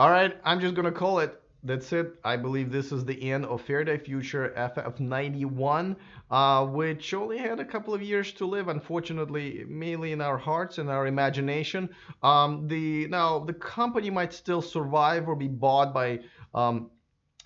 All right, I'm just gonna call it. That's it. I believe this is the end of Faraday Future FF91, which only had a couple of years to live, unfortunately, mainly in our hearts and our imagination. Now the company might still survive or be bought by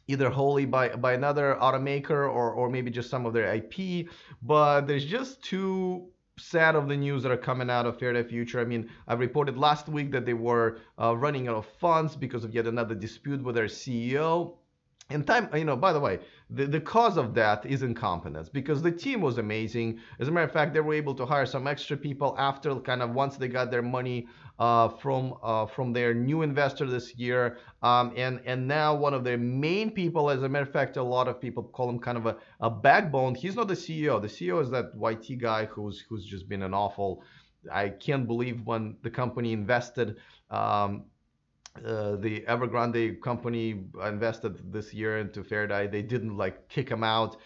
either wholly by another automaker or maybe just some of their IP, but there's just too sad of the news that are coming out of Faraday Future. I mean, I reported last week that they were running out of funds because of yet another dispute with their CEO. And time, you know, by the way, the cause of that is incompetence, because the team was amazing. As a matter of fact, they were able to hire some extra people after kind of once they got their money from their new investor this year. And now one of their main people, as a matter of fact, a lot of people call him kind of a backbone. He's not the CEO. The CEO is that YT guy who's just been an awful. I can't believe when the company invested. The Evergrande company invested this year into Faraday. They didn't like kick him out,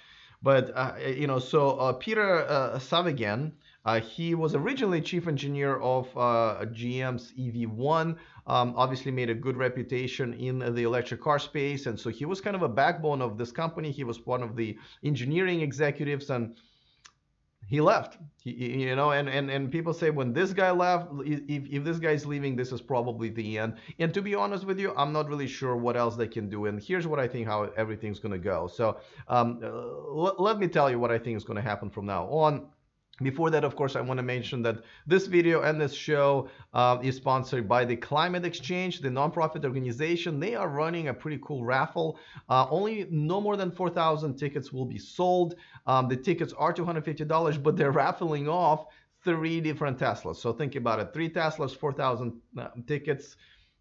but you know. So Peter Savagan, he was originally chief engineer of GM's EV1. Obviously, made a good reputation in the electric car space, and so he was kind of a backbone of this company. He was one of the engineering executives, and he left. He, you know, and people say when this guy left, if this guy's leaving, this is probably the end. And to be honest with you, I'm not really sure what else they can do. And here's what I think how everything's going to go. So let me tell you what I think is going to happen from now on. Before that, of course, I want to mention that this video and this show is sponsored by the Climate Exchange, the nonprofit organization. They are running a pretty cool raffle. Only no more than 4,000 tickets will be sold. The tickets are $250, but they're raffling off 3 different Teslas. So think about it. 3 Teslas, 4,000 tickets.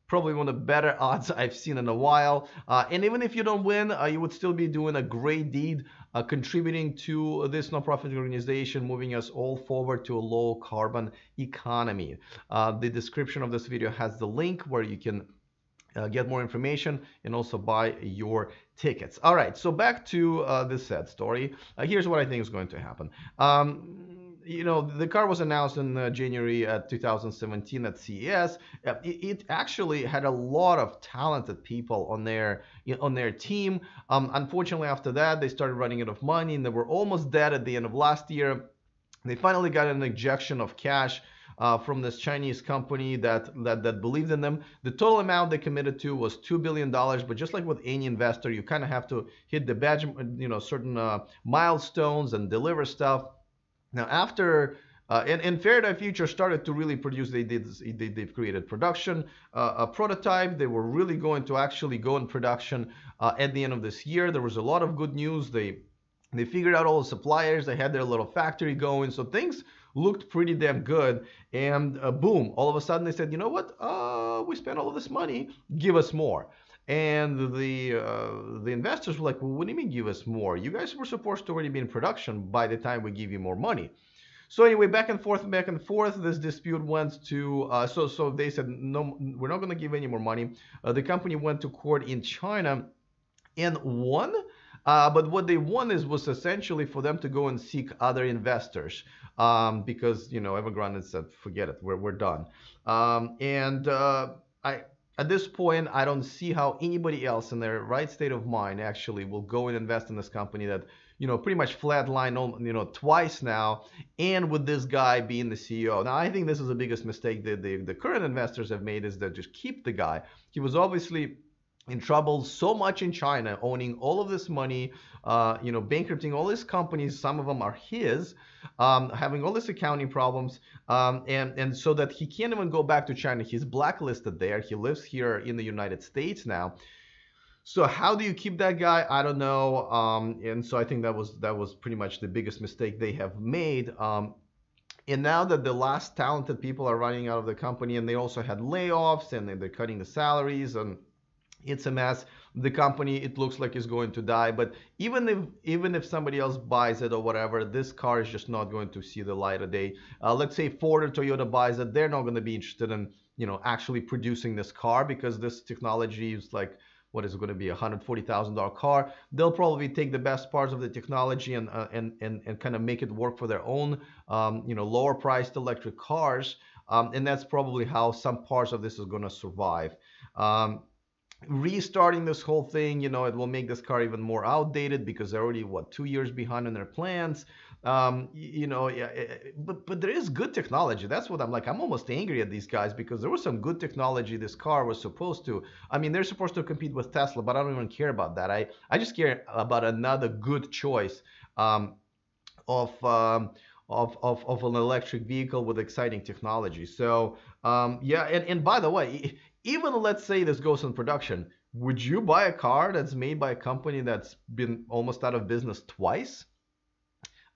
Probably one of the better odds I've seen in a while. And even if you don't win, you would still be doing a great deed, contributing to this nonprofit organization, moving us all forward to a low carbon economy. The description of this video has the link where you can get more information and also buy your tickets. All right, so back to this sad story. Here's what I think is going to happen. You know, the car was announced in January 2017 at CES. It actually had a lot of talented people on their team. Unfortunately, after that, they started running out of money, and they were almost dead at the end of last year. They finally got an injection of cash from this Chinese company that believed in them. The total amount they committed to was $2 billion, but just like with any investor, you kind of have to hit the badge, you know, certain milestones and deliver stuff. Now, after and Faraday Future started to really produce, they've created production, a prototype. They were really going to actually go in production at the end of this year. There was a lot of good news. They figured out all the suppliers. They had their little factory going, so things looked pretty damn good. And boom, all of a sudden they said, you know what? We spent all of this money. Give us more. And the investors were like, well, what do you mean give us more? You guys were supposed to already be in production by the time we give you more money. So anyway, back and forth, this dispute went to, so they said, no, we're not going to give any more money. The company went to court in China and won. But what they won was essentially for them to go and seek other investors because, you know, Evergrande said, forget it, we're done. At this point, I don't see how anybody else in their right state of mind actually will go and invest in this company that, you know, pretty much flatlined, you know, twice now, and with this guy being the CEO. Now, I think this is the biggest mistake that the current investors have made, is that just keep the guy. He was obviously in trouble so much in China, owning all of this money, you know, bankrupting all these companies. Some of them are his, having all these accounting problems, and so that he can't even go back to China. He's blacklisted there. He lives here in the United States now. So how do you keep that guy? I don't know. And so I think that was pretty much the biggest mistake they have made. And now that the last talented people are running out of the company, and they also had layoffs, and they're cutting the salaries, and it's a mess. The company, it looks like, is going to die. But even if somebody else buys it or whatever, this car is just not going to see the light of day. Let's say Ford or Toyota buys it, they're not going to be interested in, you know, actually producing this car, because this technology is like, what is it going to be, $140,000 car? They'll probably take the best parts of the technology and kind of make it work for their own, you know, lower priced electric cars. And that's probably how some parts of this is going to survive. restarting this whole thing, you know, it will make this car even more outdated because they're already, what, 2 years behind on their plans. You know, but there is good technology. That's what I'm like. I'm almost angry at these guys because there was some good technology this car was supposed to. I mean, they're supposed to compete with Tesla, but I don't even care about that. I just care about another good choice of an electric vehicle with exciting technology. So, yeah, and by the way, even let's say this goes in production, would you buy a car that's made by a company that's been almost out of business twice?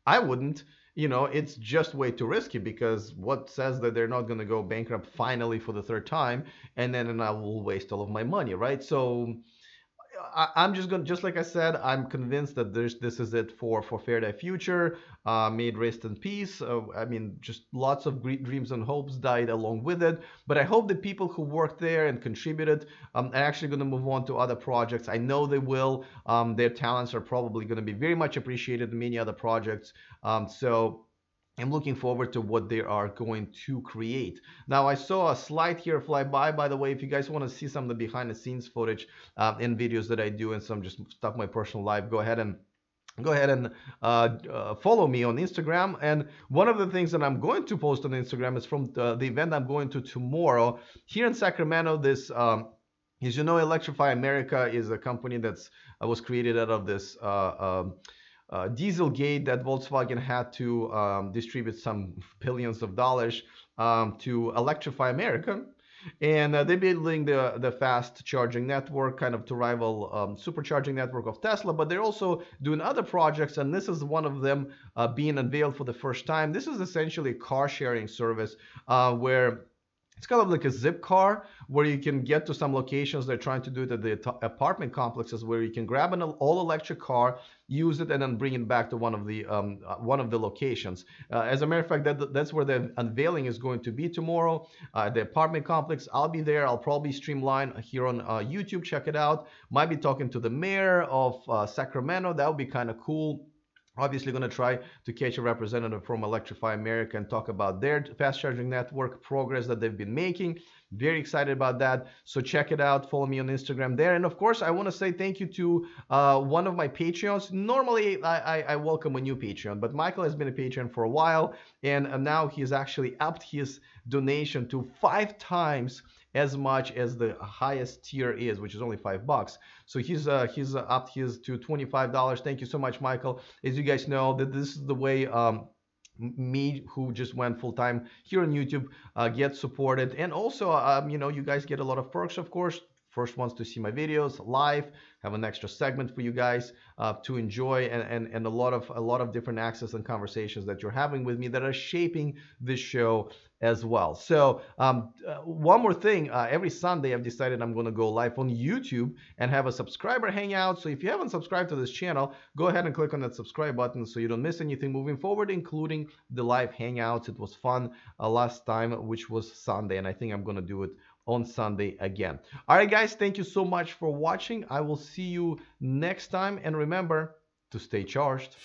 I wouldn't. You know, it's just way too risky, because what says that they're not going to go bankrupt finally for the third time, and then I will waste all of my money, right? So I'm just going to, just like I said, I'm convinced that this is it for Faraday Future. May it rest in peace. I mean, just lots of dreams and hopes died along with it. But I hope the people who worked there and contributed are actually going to move on to other projects. I know they will. Their talents are probably going to be very much appreciated in many other projects. So I'm looking forward to what they are going to create. Now, I saw a slide here fly by the way. If you guys want to see some of the behind the scenes footage and videos that I do and some just stuff in my personal life, go ahead and follow me on Instagram. And one of the things that I'm going to post on Instagram is from the event I'm going to tomorrow here in Sacramento. This as you know, Electrify America is a company that's was created out of this Dieselgate that Volkswagen had to distribute some billions of dollars to electrify America. And they're building the fast charging network, kind of to rival supercharging network of Tesla, but they're also doing other projects, and this is one of them being unveiled for the first time. This is essentially a car sharing service where it's kind of like a zip car where you can get to some locations. They're trying to do it at the apartment complexes where you can grab an all-electric car, use it, and then bring it back to one of the locations. As a matter of fact, that's where the unveiling is going to be tomorrow. The apartment complex. I'll be there. I'll probably streamline here on YouTube. Check it out. Might be talking to the mayor of Sacramento. That would be kind of cool. Obviously going to try to catch a representative from Electrify America and talk about their fast charging network progress that they've been making. Very excited about that. So check it out. Follow me on Instagram there. And of course, I want to say thank you to one of my Patreons. Normally, I welcome a new Patreon, but Michael has been a Patreon for a while, and now he's actually upped his donation to 5 times as much as the highest tier is, which is only $5. So he's upped his to $25. Thank you so much, Michael. As you guys know, that this is the way me, who just went full-time here on YouTube, get supported. And also, you know, you guys get a lot of perks, of course. First ones to see my videos live, have an extra segment for you guys to enjoy, and a lot of different access and conversations that you're having with me that are shaping this show as well. So one more thing, every Sunday I've decided I'm going to go live on YouTube and have a subscriber hangout. So if you haven't subscribed to this channel, go ahead and click on that subscribe button so you don't miss anything moving forward, including the live hangouts. It was fun last time, which was Sunday, and I think I'm going to do it on Sunday again. All right, guys, thank you so much for watching. I will see you next time, and remember to stay charged.